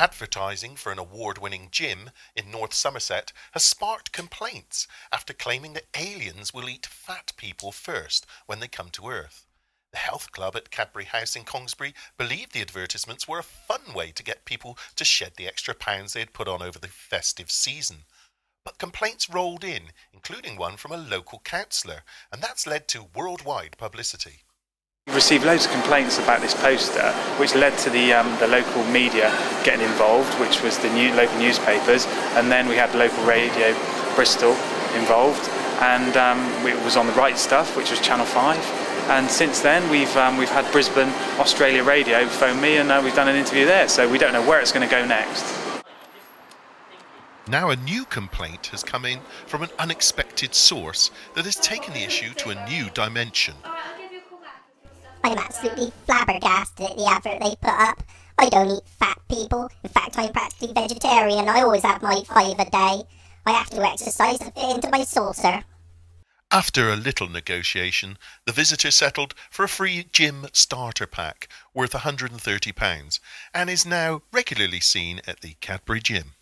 Advertising for an award-winning gym in North Somerset has sparked complaints after claiming that aliens will eat fat people first when they come to Earth. The health club at Cadbury House in Congsbury believed the advertisements were a fun way to get people to shed the extra pounds they had put on over the festive season. But complaints rolled in, including one from a local councillor, and that's led to worldwide publicity. We received loads of complaints about this poster, which led to the local media getting involved, which was the local newspapers, and then we had local radio, Bristol, involved, and it was on The Right Stuff, which was Channel 5. And since then, we've had Brisbane, Australia Radio phone me, and we've done an interview there. So we don't know where it's going to go next. Now a new complaint has come in from an unexpected source that has taken the issue to a new dimension. I'm absolutely flabbergasted at the advert they put up. I don't eat fat people. In fact, I'm practically vegetarian. I always have my 5 a day. I have to exercise to fit into my saucer. After a little negotiation, the visitor settled for a free gym starter pack worth £130 and is now regularly seen at the Cadbury Gym.